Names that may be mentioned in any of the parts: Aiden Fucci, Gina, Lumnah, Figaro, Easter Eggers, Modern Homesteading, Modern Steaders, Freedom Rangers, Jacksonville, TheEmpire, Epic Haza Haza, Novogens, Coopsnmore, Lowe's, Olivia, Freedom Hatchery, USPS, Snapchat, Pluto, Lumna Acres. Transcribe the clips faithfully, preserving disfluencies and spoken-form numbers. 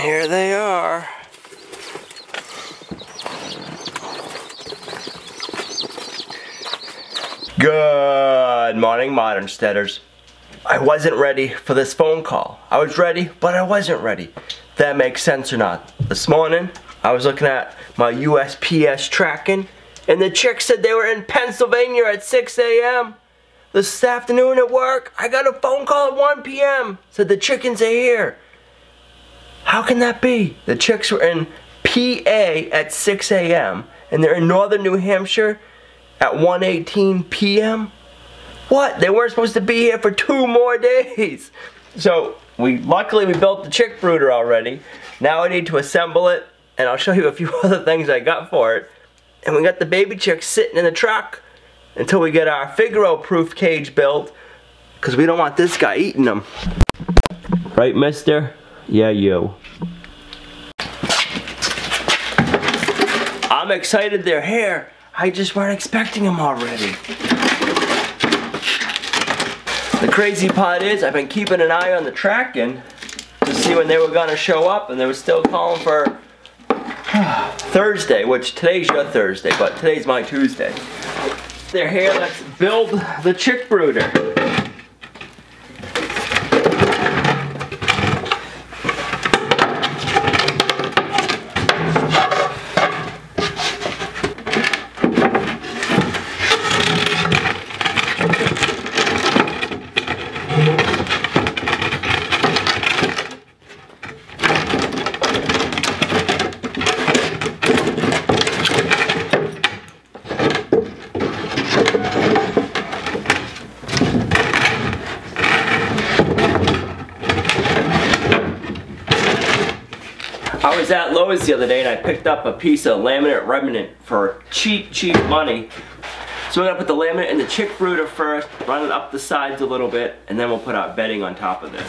here they are. Good morning, Modernsteaders. I wasn't ready for this phone call. I was ready, but I wasn't ready. If that makes sense or not. This morning, I was looking at my U S P S tracking, and the chick said they were in Pennsylvania at six A M This afternoon at work, I got a phone call at one P M Said the chickens are here. How can that be? The chicks were in P A at six A M and they're in northern New Hampshire at one eighteen P M What? They weren't supposed to be here for two more days. So we luckily we built the chick brooder already. Now I need to assemble it, and I'll show you a few other things I got for it. And we got the baby chicks sitting in the truck until we get our Figaro proof cage built, because we don't want this guy eating them. Right, mister? Yeah, you. I'm excited they're here. I just weren't expecting them already. The crazy part is I've been keeping an eye on the tracking to see when they were gonna show up, and they were still calling for Thursday, which today's your Thursday, but today's my Tuesday. They're here, let's build the chick brooder. I was at Lowe's the other day and I picked up a piece of laminate remnant for cheap, cheap money. So we're gonna put the laminate in the chick brooder first, run it up the sides a little bit, and then we'll put out bedding on top of this.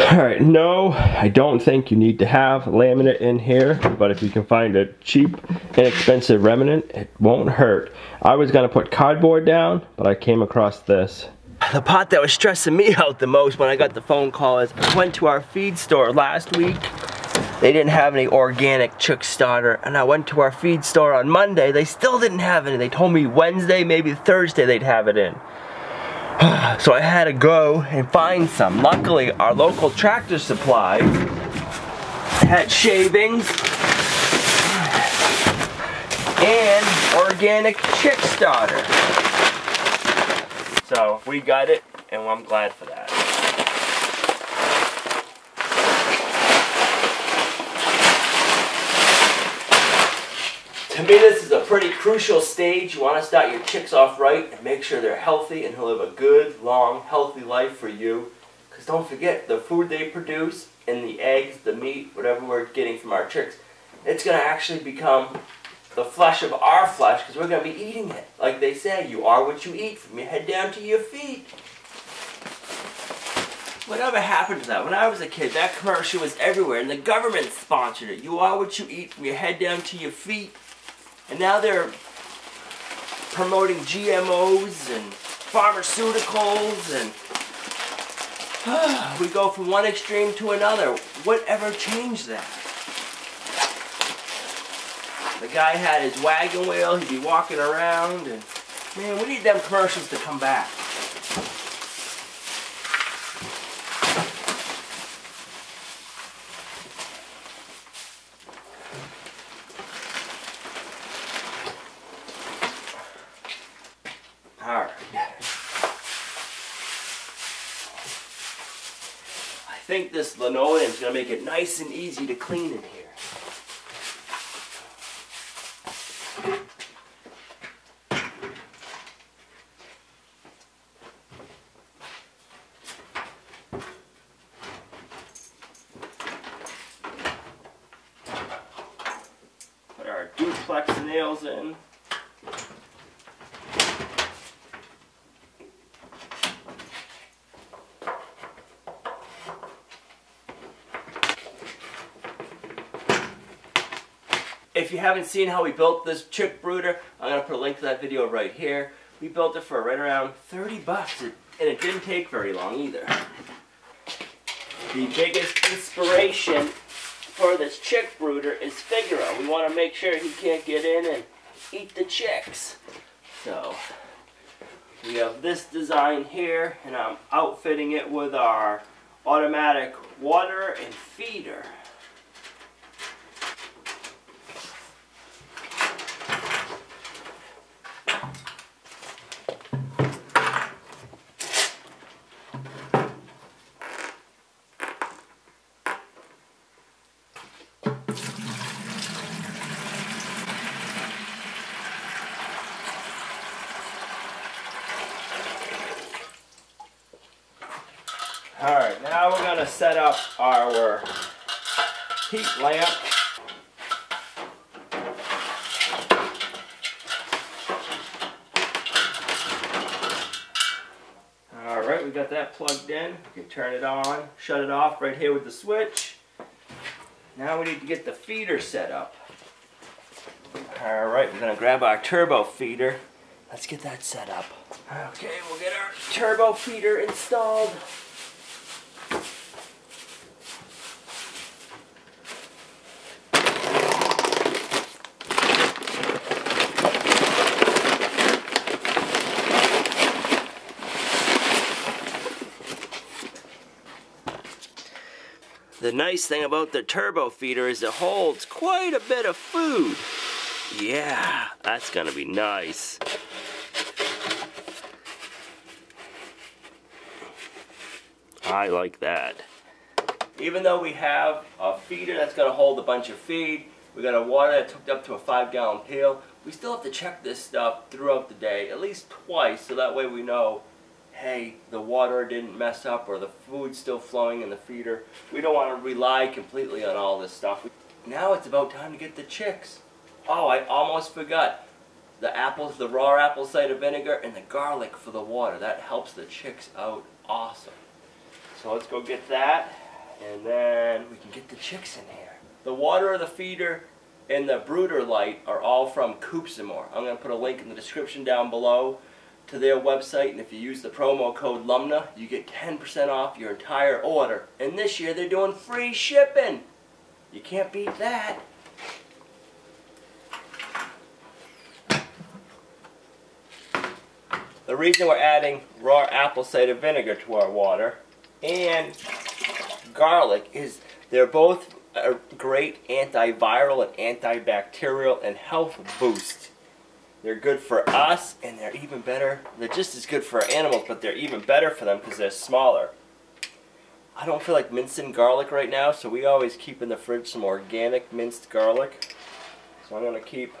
Alright, no, I don't think you need to have laminate in here, but if you can find a cheap, inexpensive remnant, it won't hurt. I was gonna put cardboard down, but I came across this. The part that was stressing me out the most when I got the phone call is I went to our feed store last week. They didn't have any organic chick starter, and I went to our feed store on Monday. They still didn't have any. They told me Wednesday, maybe Thursday they'd have it in. So I had to go and find some. Luckily, our local Tractor Supply had shavings and organic chick starter. So we got it, and I'm glad for that. To me, this is a pretty crucial stage. You want to start your chicks off right and make sure they're healthy and they'll live a good, long, healthy life for you. Because don't forget, the food they produce and the eggs, the meat, whatever we're getting from our chicks, it's going to actually become the flesh of our flesh, because we're going to be eating it. Like they say, you are what you eat from your head down to your feet. Whatever happened to that? When I was a kid, that commercial was everywhere, and the government sponsored it. You are what you eat from your head down to your feet. And now they're promoting G M Os and pharmaceuticals, and uh, we go from one extreme to another. Whatever changed that? The guy had his wagon wheel, he'd be walking around, and man, we need them commercials to come back. I think this linoleum is going to make it nice and easy to clean in here. Put our duplex nails in. If If you haven't seen how we built this chick brooder, I'm going to put a link to that video right here. We built it for right around thirty bucks, and it didn't take very long either. The biggest inspiration for this chick brooder is Figaro. We want to make sure he can't get in and eat the chicks. So we have this design here, and I'm outfitting it with our automatic water and feeder. Alright, now we're going to set up our heat lamp. Alright, we got that plugged in. We can turn it on, shut it off right here with the switch. Now we need to get the feeder set up. Alright, we're going to grab our turbo feeder. Let's get that set up. Okay, we'll get our turbo feeder installed. The nice thing about the turbo feeder is it holds quite a bit of food. Yeah, that's gonna be nice. I like that. Even though we have a feeder that's gonna hold a bunch of feed, we got a water that's hooked up to a five gallon pail, we still have to check this stuff throughout the day, at least twice, so that way we know, hey, the water didn't mess up or the food's still flowing in the feeder. We don't want to rely completely on all this stuff. Now it's about time to get the chicks. Oh, I almost forgot. The apples, the raw apple cider vinegar and the garlic for the water. That helps the chicks out awesome. So let's go get that and then we can get the chicks in here. The water of the feeder and the brooder light are all from Coopsnmore. I'm going to put a link in the description down below to their website, and if you use the promo code Lumnah, you get ten percent off your entire order. And this year they're doing free shipping. You can't beat that. The reason we're adding raw apple cider vinegar to our water and garlic is they're both a great antiviral and antibacterial and health boost. They're good for us, and they're even better. They're just as good for animals, but they're even better for them because they're smaller. I don't feel like mincing garlic right now, so we always keep in the fridge some organic minced garlic. So I'm going to keep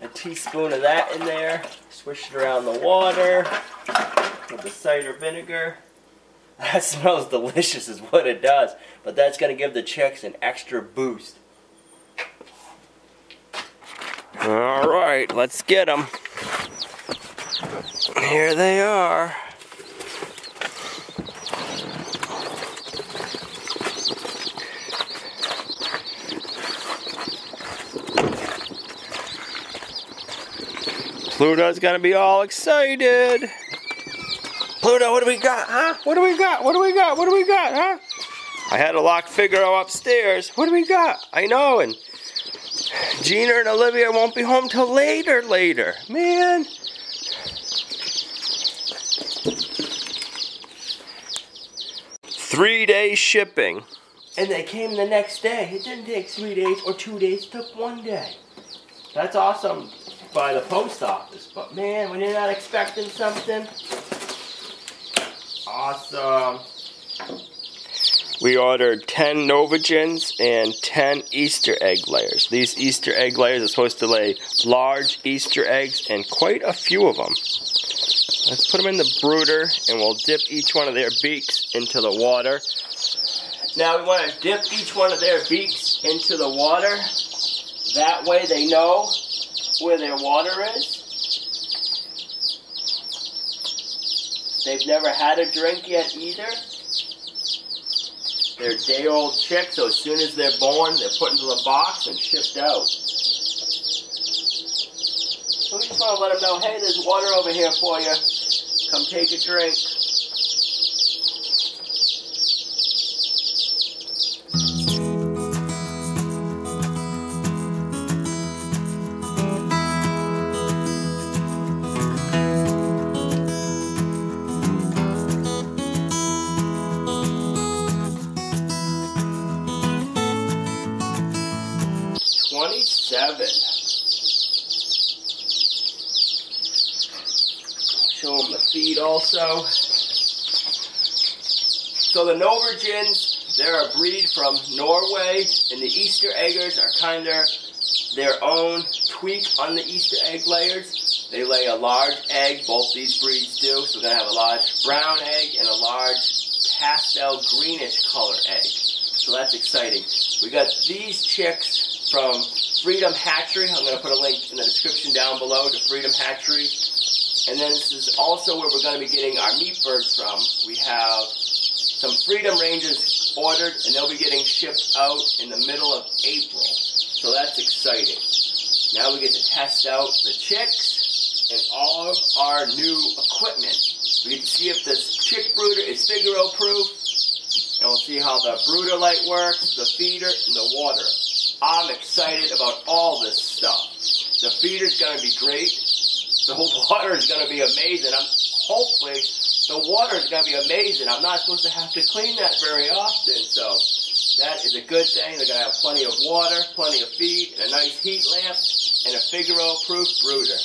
a teaspoon of that in there. Swish it around the water with the cider vinegar. That smells delicious is what it does, but that's going to give the chicks an extra boost. All right, let's get them. Here they are. Pluto's gonna be all excited. Pluto, what do we got, huh? What do we got? What do we got? What do we got, huh? I had to lock Figaro upstairs. What do we got? I know, and Gina and Olivia won't be home till later, later. Man. Three day shipping. And they came the next day. It didn't take three days or two days, it took one day. That's awesome by the post office, but man, when you're not expecting something, awesome. We ordered ten Novogens and ten Easter egg layers. These Easter egg layers are supposed to lay large Easter eggs, and quite a few of them. Let's put them in the brooder, and we'll dip each one of their beaks into the water. Now we want to dip each one of their beaks into the water. That way they know where their water is. They've never had a drink yet either. They're day-old chicks, so as soon as they're born, they're put into the box and shipped out. So we just want to let them know, hey, there's water over here for you. Come take a drink. twenty-seven. Show them the feed also. So the Novogens, they're a breed from Norway, and the Easter Eggers are kind of their own tweak on the Easter egg layers. They lay a large egg, both these breeds do, so they're going to have a large brown egg and a large pastel greenish color egg. So that's exciting. We got these chicks from Freedom Hatchery. I'm going to put a link in the description down below to Freedom Hatchery. And then this is also where we're going to be getting our meat birds from. We have some Freedom Rangers ordered, and they'll be getting shipped out in the middle of April. So that's exciting. Now we get to test out the chicks and all of our new equipment. We get to see if this chick brooder is Figaro proof. And we'll see how the brooder light works, the feeder, and the water. I'm excited about all this stuff. The feeder's going to be great. The water is going to be amazing. I'm hopefully the water is going to be amazing. I'm not supposed to have to clean that very often, so that is a good thing. They're going to have plenty of water, plenty of feed, and a nice heat lamp, and a Figaro-proof brooder.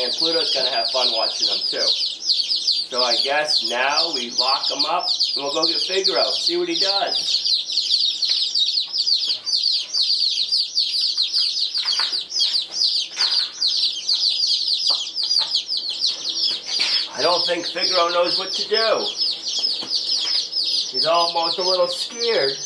And Pluto's going to have fun watching them too. So I guess now we lock him up and we'll go get Figaro, see what he does. I don't think Figaro knows what to do. He's almost a little scared.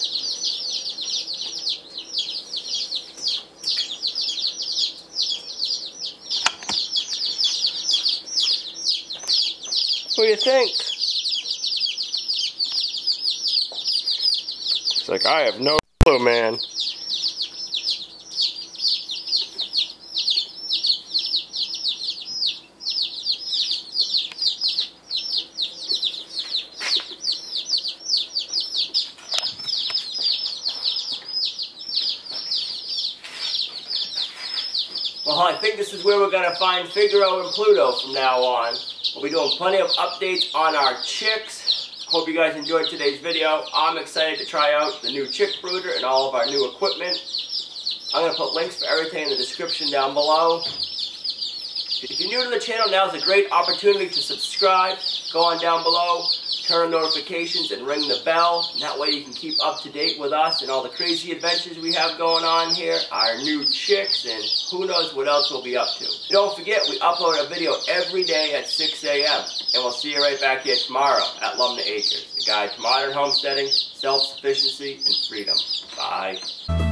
What do you think? It's like, I have no clue, man. Well, I think this is where we're going to find Figaro and Pluto from now on. We'll be doing plenty of updates on our chicks. Hope you guys enjoyed today's video. I'm excited to try out the new chick brooder and all of our new equipment. I'm going to put links for everything in the description down below. If you're new to the channel, now's a great opportunity to subscribe. Go on down below, turn on notifications, and ring the bell. And that way you can keep up to date with us and all the crazy adventures we have going on here, our new chicks, and who knows what else we'll be up to. Don't forget, we upload a video every day at six A M And we'll see you right back here tomorrow at Lumna Acres, a guide to modern homesteading, self-sufficiency, and freedom. Bye.